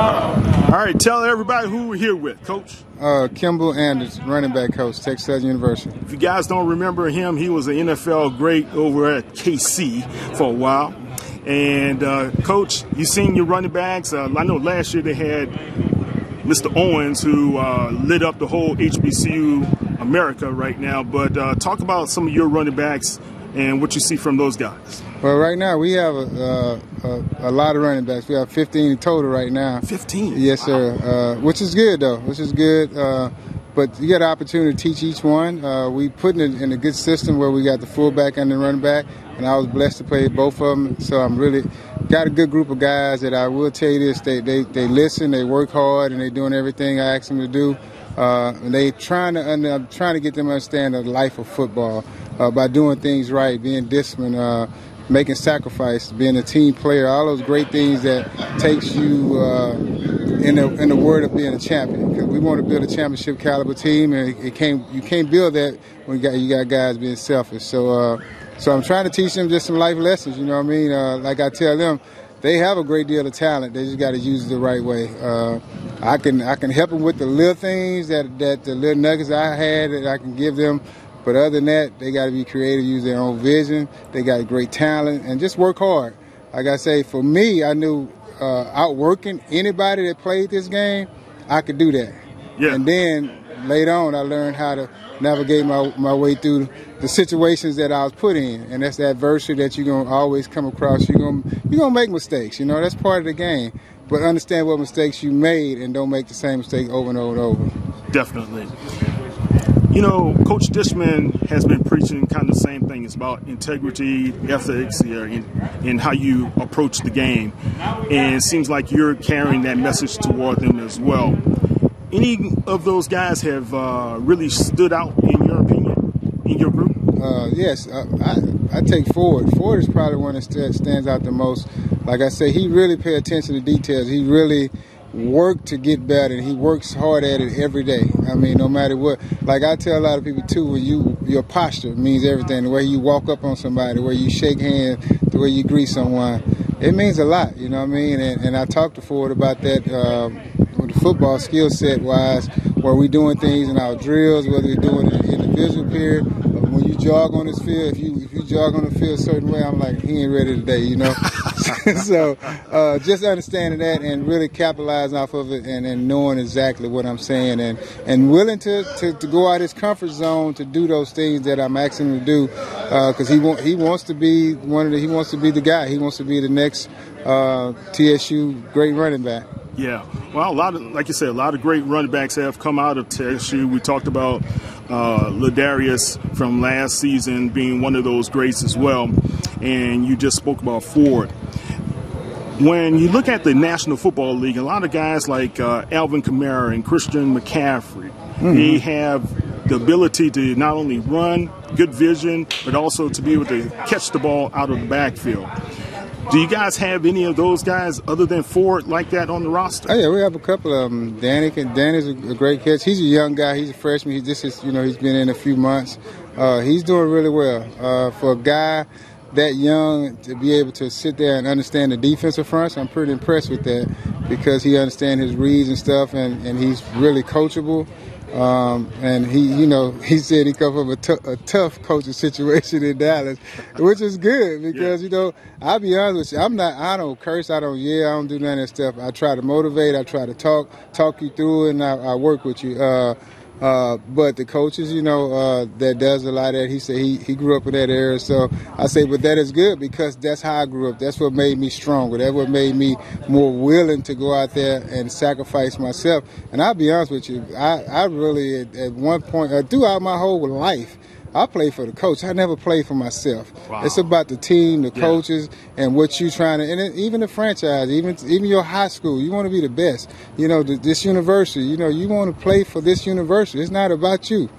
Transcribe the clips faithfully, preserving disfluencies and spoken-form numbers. All right, tell everybody who we're here with, Coach. Uh, Kimble Anders, running back coach, Texas Southern University. If you guys don't remember him, he was an N F L great over at K C for a while. And, uh, Coach, you seen your running backs. Uh, I know last year they had Mister Owens, who uh, lit up the whole H B C U America right now. But uh, talk about some of your running backs and what you see from those guys. Well, right now we have a, a, a, a lot of running backs. We have fifteen total right now. fifteen? Yes, sir. Wow. Uh, which is good, though. Which is good. Uh, but you got an opportunity to teach each one. Uh, we putting it in a good system where we got the fullback and the running back, and I was blessed to play both of them. So I'm really got a good group of guys that I will tell you this. They, they, they listen, they work hard, and they're doing everything I ask them to do. Uh, they trying to under, I'm trying to get them to understand the life of football uh, by doing things right, being disciplined, uh, making sacrifice, being a team player, all those great things that takes you uh, in the in the word of being a champion. Because we want to build a championship caliber team, and it, it can't you can't build that when you got you got guys being selfish. So uh, so I'm trying to teach them just some life lessons. You know what I mean? Uh, like I tell them, they have a great deal of talent. They just got to use it the right way. Uh, I can I can help them with the little things that that the little nuggets I had that I can give them. But other than that, they got to be creative, use their own vision. They got great talent, and just work hard. Like I say, for me, I knew uh, outworking anybody that played this game, I could do that. Yeah. And then later on, I learned how to navigate my, my way through the situations that I was put in. And that's the adversity that you're going to always come across. You're going you're going to make mistakes. You know, that's part of the game. But understand what mistakes you made and don't make the same mistake over and over and over. Definitely. You know, Coach Dishman has been preaching kind of the same thing. It's about integrity, ethics, you know, and, and how you approach the game. And it seems like you're carrying that message toward them as well. Any of those guys have uh, really stood out, in your opinion, in your group? Uh, yes, I, I, I take Ford. Ford is probably one that stands out the most. Like I say, he really paid attention to details. He really worked to get better. He works hard at it every day. I mean, no matter what. Like I tell a lot of people too, when you your posture means everything. The way you walk up on somebody, the way you shake hands, the way you greet someone, it means a lot. You know what I mean? And, and I talked to Ford about that uh, with the football skill set wise, where we doing things in our drills, whether we're doing it in the individual period. When you jog on this field, if you if you jog on the field a certain way, I'm like, he ain't ready today, you know. So uh, just understanding that and really capitalizing off of it, and, and knowing exactly what I'm saying, and, and willing to, to, to go out of his comfort zone to do those things that I'm asking him to do, because uh, he want, he wants to be one of the, he wants to be the guy. He wants to be the next uh, T S U great running back. Yeah, well, a lot of, like you said, a lot of great running backs have come out of T S U. We talked about uh, Ladarius from last season being one of those greats as well, and you just spoke about Ford. When you look at the National Football League, a lot of guys like uh, Alvin Kamara and Christian McCaffrey, mm-hmm. they have the ability to not only run, good vision, but also to be able to catch the ball out of the backfield. Do you guys have any of those guys other than Ford like that on the roster? Oh yeah, we have a couple of them. Danik and Danik's a great catch. He's a young guy. He's a freshman. He just is, you know, he's been in a few months. Uh, he's doing really well uh, for a guy that young to be able to sit there and understand the defensive fronts. I'm pretty impressed with that because he understands his reads and stuff, and, and he's really coachable. Um, and he, you know, he said he come from a, a tough coaching situation in Dallas, which is good because, yeah. you know, I'll be honest with you, I'm not, I don't curse, I don't yell, I don't do none of that stuff. I try to motivate, I try to talk, talk you through it, and I, I work with you. Uh, uh, but the coaches, you know, uh, that does a lot of that, he said he, he grew up in that area. So I say, but that is good because that's how I grew up. That's what made me stronger. That's what made me more willing to go out there and sacrifice myself. And I'll be honest with you, I, I really, at, at one point, uh, throughout my whole life, I played for the coach. I never played for myself. Wow. It's about the team, the yeah. coaches, and what you're trying to, and even the franchise, even even your high school. You want to be the best. You know, this university, you know, you want to play for this university. It's not about you.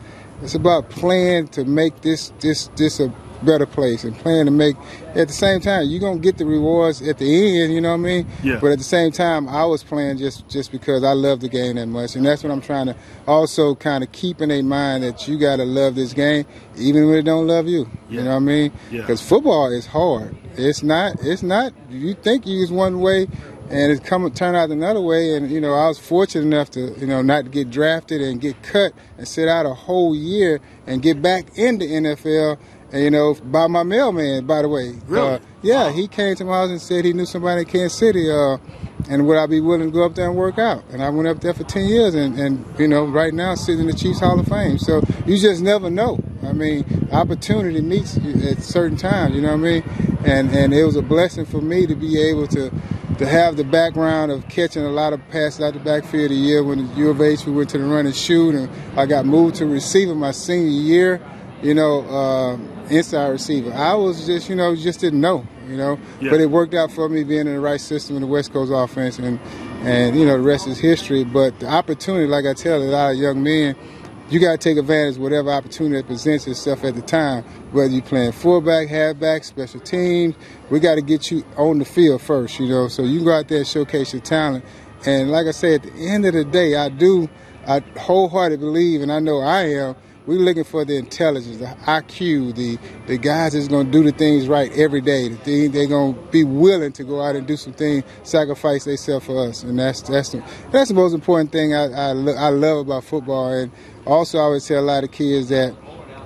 It's about playing to make this this this a better place and playing to make, at the same time, you're going to get the rewards at the end, you know what I mean? Yeah. But at the same time, I was playing just, just because I love the game that much. And that's what I'm trying to also kind of keep in their mind, that you got to love this game even when it don't love you. Yeah. You know what I mean? Because yeah. football is hard. It's not, it's not, you think you is one way And it's come turned out another way. And, you know, I was fortunate enough to, you know, not get drafted and get cut and sit out a whole year and get back in the N F L. And, you know, by my mailman, by the way. Really? Uh, yeah, wow. He came to my house and said he knew somebody in Kansas City, uh, and would I be willing to go up there and work out? And I went up there for ten years, and, and you know, right now sitting in the Chiefs Hall of Fame. So you just never know. I mean, opportunity meets you at certain times, you know what I mean? And and it was a blessing for me to be able to to have the background of catching a lot of passes out the backfield a year when the U of H, we went to the run and shoot, and I got moved to receiver my senior year, you know, uh, inside receiver. I was just, you know, just didn't know, you know. Yeah. But it worked out for me being in the right system in the West Coast offense, and, and you know, the rest is history. But the opportunity, like I tell a lot of young men, you got to take advantage of whatever opportunity that presents itself at the time, whether you're playing fullback, halfback, special teams. We got to get you on the field first, you know, so you can go out there and showcase your talent. And like I said, at the end of the day, I do, I wholeheartedly believe, and I know I am, we're looking for the intelligence, the I Q, the, the guys that's going to do the things right every day, the thing they're going to be willing to go out and do some things, sacrifice themselves for us. And that's that's the, that's the most important thing I, I, lo I love about football. And also I always tell a lot of kids that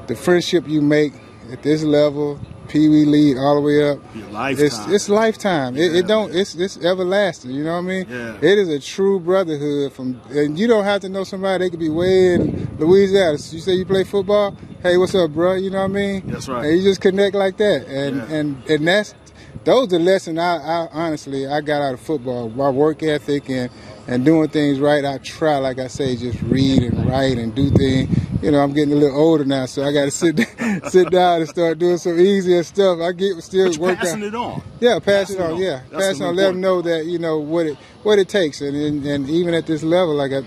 the friendship you make at this level, Pee Wee lead all the way up, your lifetime. It's, it's lifetime. Yeah. It, it don't. It's it's everlasting. You know what I mean? Yeah. It is a true brotherhood. From and you don't have to know somebody. They could be way in Louisiana. You say you play football. Hey, what's up, bro? You know what I mean? That's right. And you just connect like that. And yeah. and and that's those are the lessons. I, I honestly I got out of football. My work ethic and and doing things right. I try, like I say, just read and write and do things. You know, I'm getting a little older now, so I got to sit sit down and start doing some easier stuff. I get still but work passing out. it on. Yeah, pass it on. on. Yeah, That's pass it on. Let them know that you know what it what it takes, and and, and even at this level, like I,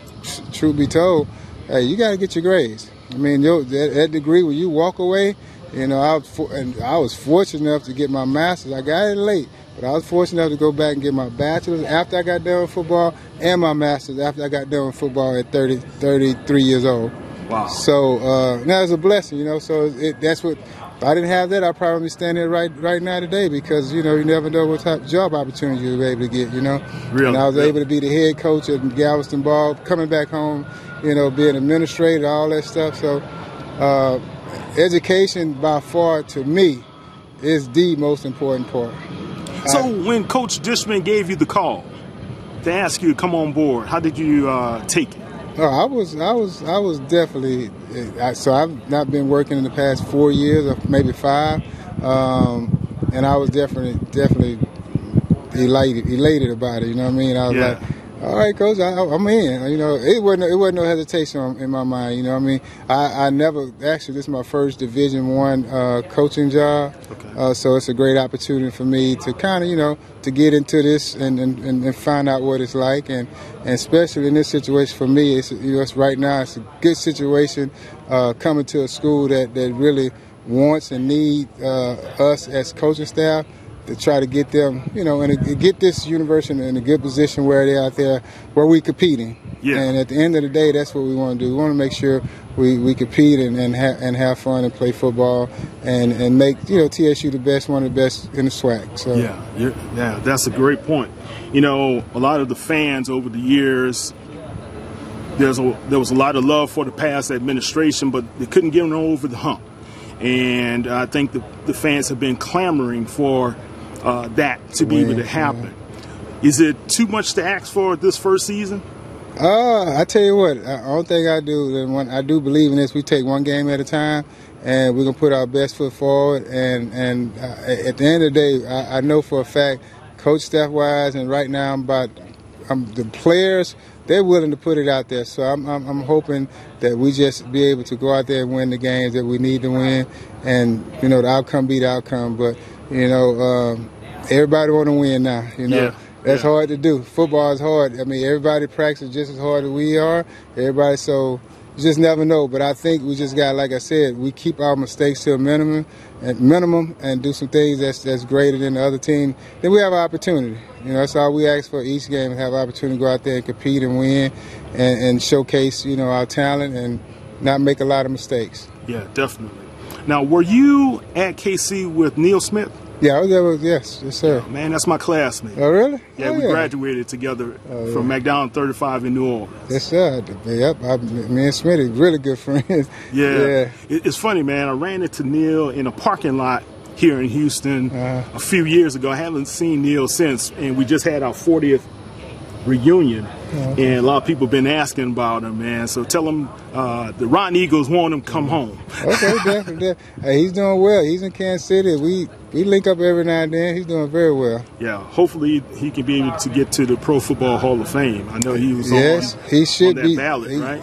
truth be told, hey, you got to get your grades. I mean, your, that, that degree when you walk away, you know, I was for, and I was fortunate enough to get my master's. I got it late, but I was fortunate enough to go back and get my bachelor's after I got done with football, and my master's after I got done with football at thirty, thirty-three years old. Wow. So uh, now it's a blessing, you know. So it, that's what if I didn't have that, I'd probably be standing here right right now today because you know you never know what type of job opportunity you'll be able to get, you know. Really? And I was yeah. able to be the head coach at Galveston Ball, coming back home, you know, being administrator, all that stuff. So uh, education, by far, to me, is the most important part. So I, when Coach Dishman gave you the call to ask you to come on board, how did you uh, take it? Oh, I was, I was, I was definitely. I, so I've not been working in the past four years, or maybe five, um, and I was definitely, definitely elated, elated about it. You know what I mean? I was yeah. like, all right, Coach, I, I'm in. You know, it wasn't, it wasn't no hesitation in my mind. You know what I mean? I, I never actually. This is my first Division One uh, coaching job, okay. uh, so it's a great opportunity for me to kind of, you know, to get into this and, and, and find out what it's like, and, and especially in this situation for me, it's, you know, it's right now it's a good situation uh, coming to a school that, that really wants and needs uh, us as coaching staff to try to get them, you know, and get this university in a good position where they're out there, where we're competing. Yeah. And at the end of the day, that's what we want to do. We want to make sure we, we compete and and, ha and have fun and play football and, and make, you know, T S U the best, one of the best in the SWAC. So. Yeah, you're, yeah, that's a great point. You know, a lot of the fans over the years, there's a, there was a lot of love for the past administration, but they couldn't get them over the hump. And I think the, the fans have been clamoring for Uh, that to be yeah, able to happen. Yeah. Is it too much to ask for this first season? Uh, I tell you what, I don't think I do. When I do believe in this, we take one game at a time, and we're going to put our best foot forward. And, and uh, at the end of the day, I, I know for a fact, coach staff-wise, and right now I'm about I'm, the players, they're willing to put it out there. So I'm, I'm, I'm hoping that we just be able to go out there and win the games that we need to win. And, you know, the outcome be the outcome. But you know, um, everybody want to win now. You know, yeah, that's yeah. hard to do. Football is hard. I mean, everybody practices just as hard as we are. Everybody, so you just never know. But I think we just got, like I said, we keep our mistakes to a minimum, and minimum, and do some things that's that's greater than the other team. Then we have an opportunity. You know, that's all we ask for each game: have an opportunity to go out there and compete and win, and, and showcase, you know, our talent and not make a lot of mistakes. Yeah, definitely. Now, were you at K C with Neil Smith? Yeah, that was, yes, yes, sir. Yeah, man, that's my classmate. Oh, really? Yeah, oh, we yeah. graduated together oh, from yeah. McDonogh thirty-five in New Orleans. Yes, sir. Yep, I, me and Smitty are really good friends. Yeah. yeah. It's funny, man. I ran into Neil in a parking lot here in Houston uh, a few years ago. I haven't seen Neil since, and we just had our fortieth reunion, uh, and a lot of people been asking about him, man. So tell him uh, the Rotten Eagles want him come home. Okay, definitely. Hey, he's doing well. He's in Kansas City. We we link up every now and then. He's doing very well. Yeah, hopefully he can be able to get to the Pro Football Hall of Fame. I know he was yes, on, he should on that be, ballot, he, right?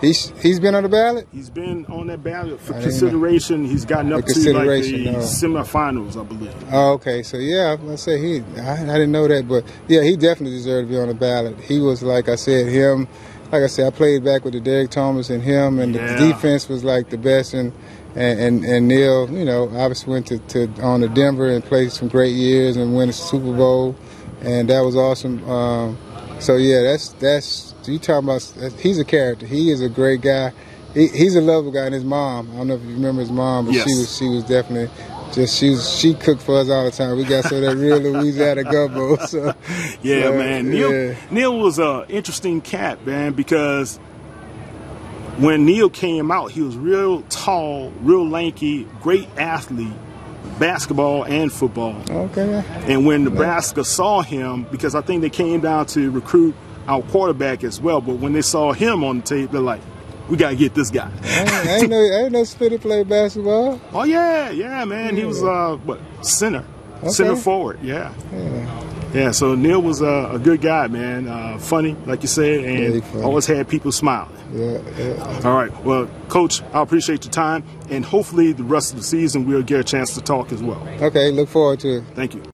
He's, he's been on the ballot? He's been on that ballot for consideration. Know. He's gotten up to like the uh, semifinals, I believe. Oh, okay. So, yeah, let's say he, I, I didn't know that, but yeah, he definitely deserved to be on the ballot. He was, like I said, him, like I said, I played back with the Derek Thomas and him, and yeah. the defense was like the best. And, and, and, and Neil, you know, obviously went to, to on to Denver and played some great years and won the Super Bowl, and that was awesome. Um, so, yeah, that's, that's, you talking about, he's a character. He is a great guy. He, he's a lovable guy. And his mom, I don't know if you remember his mom, but yes. she was she was definitely just she was, she cooked for us all the time. We got some of that real Louisiana gumbo. So yeah, so, man. Neil yeah. Neil was a interesting cat, man, because when Neil came out, he was real tall, real lanky, great athlete, basketball and football. Okay. And when Nebraska yeah. saw him, because I think they came down to recruit our quarterback as well, but when they saw him on the tape, they're like, "We gotta get this guy." I ain't know, I ain't know Spitty played basketball. Oh yeah, yeah, man. Yeah. He was uh, what center, okay. center forward. Yeah. yeah, yeah. So Neil was uh, a good guy, man. Uh, funny, like you said, and always had people smiling. Yeah, yeah. All right. Well, Coach, I appreciate your time, and hopefully the rest of the season we'll get a chance to talk as well. Okay. Look forward to it. Thank you.